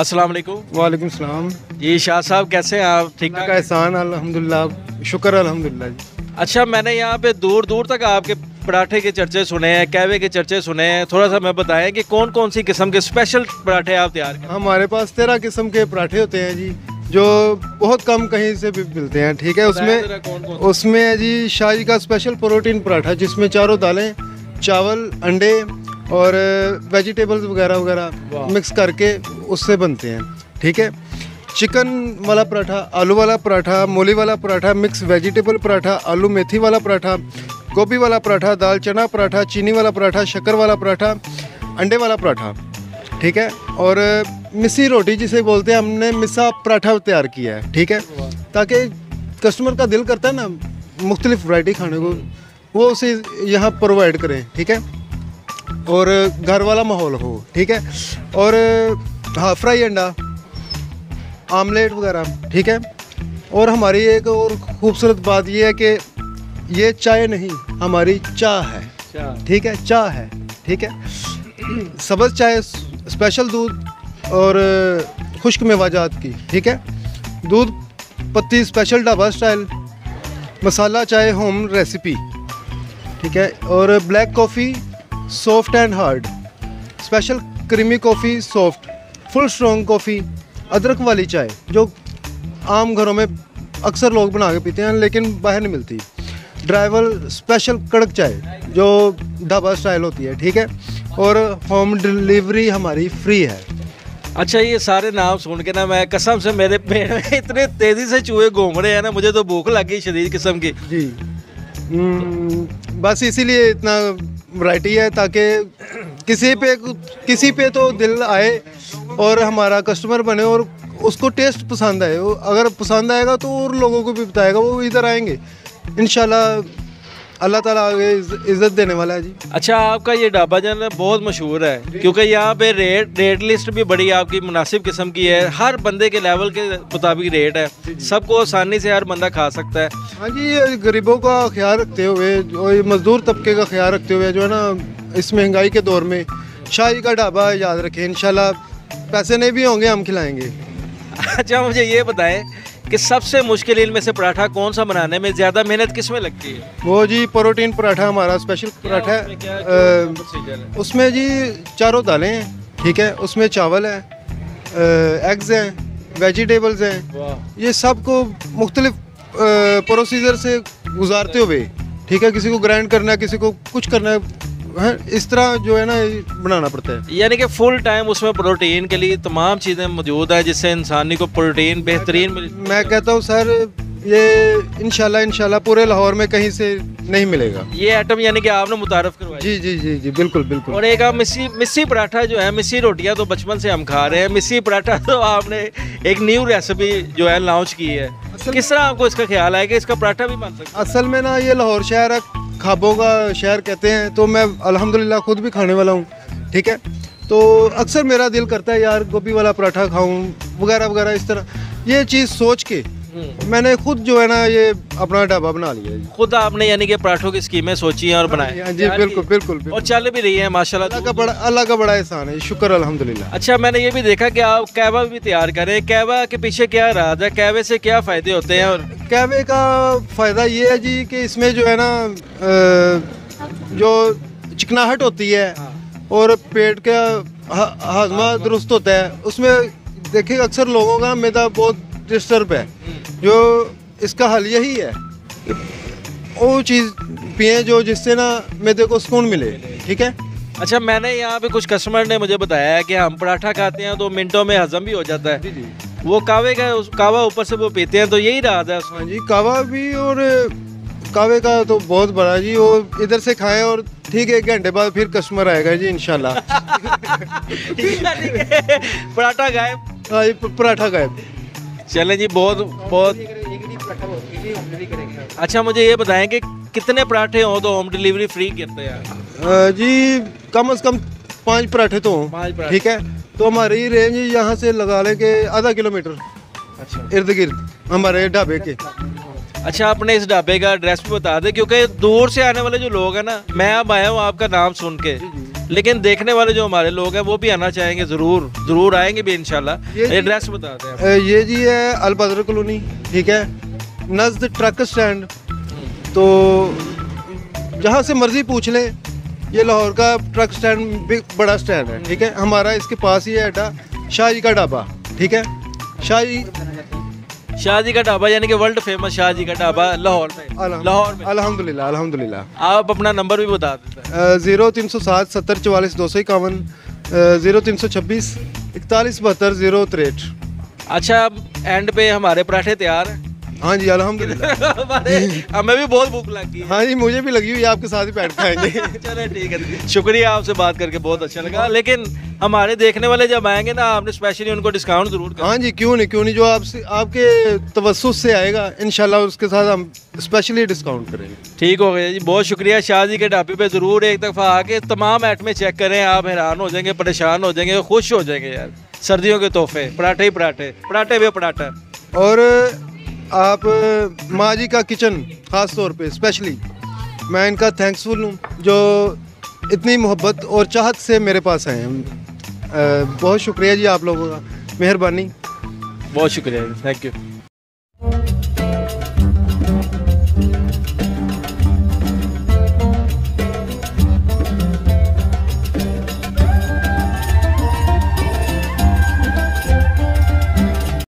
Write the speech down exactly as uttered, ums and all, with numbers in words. अस्सलाम वालेकुम। वालेकुम सलाम जी। शाह साहब कैसे हैं आप? ठीक है, एहसान अल्हम्दुलिल्लाह, शुक्र अल्हम्दुलिल्लाह जी। अच्छा, मैंने यहाँ पे दूर दूर तक आपके पराठे के चर्चे सुने हैं, कहवे के चर्चे सुने हैं, थोड़ा सा मैं बताएं कि कौन कौन सी किस्म के स्पेशल पराठे आप तैयार करें? हमारे पास तेरह किस्म के पराठे होते हैं जी, जो बहुत कम कहीं से भी मिलते हैं। ठीक है, उसमें उसमें जी शाही का स्पेशल प्रोटीन पराठा, जिसमें चारों दालें, चावल, अंडे और वेजिटेबल्स वगैरह वगैरह मिक्स करके उससे बनते हैं। ठीक है, चिकन वाला पराठा, आलू वाला पराठा, मूली वाला पराठा, मिक्स वेजिटेबल पराठा, आलू मेथी वाला पराठा, गोभी वाला पराठा, दाल चना पराठा, चीनी वाला पराठा, शक्कर वाला पराठा, अंडे वाला पराठा। ठीक है, और मिसी रोटी जिसे बोलते हैं, हमने मिसा पराठा तैयार किया है। ठीक है, ताकि कस्टमर का दिल करता है ना मुख्तलिफ वैरायटी खाने को, वो उसे यहाँ प्रोवाइड करें। ठीक है, और घर वाला माहौल हो। ठीक है, और हाँ, फ्राई अंडा, आमलेट वगैरह। ठीक है, और हमारी एक और ख़ूबसूरत बात ये है कि ये चाय नहीं, हमारी चाह है। ठीक है, चाह है। ठीक है, सबज चाय, स्पेशल दूध और खुश्क मेवाजात की। ठीक है, दूध पत्ती स्पेशल ढाबा स्टाइल, मसाला चाय होम रेसिपी। ठीक है, और black coffee soft and hard, special creamy coffee, soft full strong coffee, अदरक वाली चाय, जो आम घरों में अक्सर लोग बना के पीते हैं लेकिन बाहर नहीं मिलती। ड्राइवर स्पेशल कड़क चाय, जो ढाबा स्टाइल होती है। ठीक है, और होम डिलीवरी हमारी फ्री है। अच्छा, ये सारे नाम सुन के ना मैं कसम से मेरे पेट में इतने तेज़ी से चूहे घूम रहे हैं ना, मुझे तो भूख लग गई शदीद किस्म की जी। बस इसीलिए इतना वैरायटी है, ताकि किसी पे किसी पे तो दिल आए और हमारा कस्टमर बने और उसको टेस्ट पसंद आए। अगर पसंद आएगा तो और लोगों को भी बताएगा, वो इधर आएंगे। इंशाल्लाह अल्लाह ताला आगे इज़्ज़त देने वाला है जी। अच्छा, आपका ये ढाबा जो है बहुत मशहूर है, क्योंकि यहाँ पे रेट रेट लिस्ट भी बड़ी आपकी मुनासिब किस्म की है। हर बंदे के लेवल के मुताबिक रेट है, सबको आसानी से हर बंदा खा सकता है। हाँ जी, गरीबों का ख्याल रखते हुए और मज़दूर तबके का ख्याल रखते हुए जो है ना, इस महंगाई के दौर में शाही का ढाबा याद रखें। इंशाल्लाह पैसे नहीं भी होंगे, हम खिलाएँगे। अच्छा, मुझे ये बताएँ कि सबसे मुश्किल इनमें से पराठा कौन सा बनाने में ज़्यादा मेहनत किस में लगती है? वो जी प्रोटीन पराठा हमारा स्पेशल पराठा है, क्या, क्या, आ, उसमें जी चारों दालें हैं। ठीक है, उसमें चावल है, एग्स हैं, वेजिटेबल्स हैं, ये सब को मुख्तलिफ प्रोसीजर से गुजारते हुए। ठीक है, किसी को ग्राइंड करना है, किसी को कुछ करना है, इस तरह जो है ना बनाना पड़ता है। यानी कि फुल टाइम उसमें प्रोटीन के लिए तमाम चीज़ें मौजूद है, जिससे इंसानी को प्रोटीन बेहतरीन। मैं कहता हूँ सर, ये इंशाल्लाह इंशाल्लाह पूरे लाहौर में कहीं से नहीं मिलेगा ये आइटम, यानी कि आपने मुतारफ़ करवाया। जी जी जी जी, बिल्कुल बिल्कुल। और एक आप मिस्सी मिस्सी पराठा जो है, मिस्सी रोटियाँ तो बचपन से हम खा रहे हैं, मिस्सी पराठा तो आपने एक न्यू रेसिपी जो है लॉन्च की है, किस तरह आपको इसका ख्याल आया कि इसका पराठा भी बन सकता है? असल में ना ये लाहौर शहर है, खाबों का शहर कहते हैं, तो मैं अल्हम्दुलिल्लाह खुद भी खाने वाला हूँ। ठीक है, तो अक्सर मेरा दिल करता है यार गोभी वाला पराठा खाऊं वगैरह वगैरह, इस तरह ये चीज़ सोच के मैंने खुद जो है ना ये अपना ढाबा बना लिया है। खुद आपने यानी कि पराठों की स्कीमें सोची हैं और बनाई? हाँ जी, बिल्कुल बिल्कुल, और चल भी रही है माशाल्लाह। अल्लाह का बड़ा अल्लाह का बड़ा एहसान है, शुक्र अल्हम्दुलिल्लाह। अच्छा, मैंने ये भी देखा कि आप कहवा भी तैयार करें, कहवा के पीछे क्या राज है, कहवे से क्या फ़ायदे होते हैं? और कहवे का फ़ायदा ये है जी कि इसमें जो है ना जो चिकनाहट होती है और पेट का हाजमा दुरुस्त होता है, उसमें देखिए अक्सर लोगों का मैदा बहुत डिस्टर्ब है, जो इसका हल यही है वो चीज़ पिए जो जिससे ना मैदे को सुकून मिले। ठीक है। अच्छा, मैंने यहाँ पे कुछ कस्टमर ने मुझे बताया है कि हम पराठा खाते हैं तो मिनटों में हजम भी हो जाता है, जी जी। वो कावे का कावा ऊपर से वो पीते हैं, तो यही राहत है। हाँ जी, कावा भी, और कावे का तो बहुत बड़ा जी, वो इधर से खाएं और ठीक है एक घंटे बाद फिर कस्टमर आएगा जी इंशाल्लाह। पराठा गायब। हाँ जी, पराठा गायब। चलें जी, बहुत बहुत करेंगे। अच्छा, मुझे ये बताएं कि कितने पराठे हो तो होम डिलीवरी फ्री करते हैं? जी कम से कम पाँच पराठे तो हों। ठीक है, तो हमारी रेंज यहाँ से लगा लें कि आधा किलोमीटर अच्छा इर्द गिर्द हमारे ढाबे के। अच्छा, अपने इस ढाबे का एड्रेस भी बता दें, क्योंकि दूर से आने वाले जो लोग हैं ना, मैं अब आया हूँ आपका नाम सुन के, लेकिन देखने वाले जो हमारे लोग हैं वो भी आना चाहेंगे, ज़रूर ज़रूर आएंगे भी इंशाल्लाह। एड्रेस बताते हैं, ये जी है अल बदर कॉलोनी, ठीक है, नज़द ट्रक स्टैंड। तो जहाँ से मर्ज़ी पूछ लें, ये लाहौर का ट्रक स्टैंड भी बड़ा स्टैंड है, ठीक है। हमारा इसके पास ही है अड्डा शाही का ढाबा, ठीक है। शाही शाहजी का ढाबा यानी कि वर्ल्ड फेमस शाहजी का ढाबा लाहौर में, लाहौर में अल्हम्दुलिल्लाह अल्हम्दुलिल्लाह। आप अपना नंबर भी बता देते हैं। ज़ीरो तीन सौ सात सत्तर चवालीस दो सौ इक्यावन, ज़ीरो तीन सौ छब्बीस इकतालीस बहत्तर ज़ीरो तिरठ। अच्छा, अब एंड पे हमारे पराठे तैयार हैं। हाँ जी अल्हम्दुलिल्लाह। हमें भी बहुत भूख लगी। हाँ जी मुझे भी लगी हुई, आपके साथ ही बैठ पाएंगे। चलो ठीक है, शुक्रिया, आपसे बात करके बहुत अच्छा लगा। लेकिन हमारे देखने वाले जब आएंगे ना, आपने स्पेशली उनको डिस्काउंट जरूर करें। हाँ जी क्यों नहीं क्यों नहीं, जो आपसे आपके तवस्सुस से आएगा इंशाल्लाह उसके साथ हम स्पेशली डिस्काउंट करेंगे। ठीक हो गया जी, बहुत शुक्रिया। शाहजी के ढाबे पे ज़रूर एक दफ़ा आके तमाम आइटमें चेक करें, आप हैरान हो जाएंगे, परेशान हो जाएंगे, खुश हो जाएंगे यार। सर्दियों के तोहफे पराठे ही पराठे, पराठे भी पराठा। और आप माँ जी का किचन ख़ास तौर पे स्पेशली मैं इनका थैंक्सफुल हूँ, जो इतनी मोहब्बत और चाहत से मेरे पास आए हैं। बहुत शुक्रिया जी, आप लोगों का मेहरबानी, बहुत शुक्रिया, थैंक यू।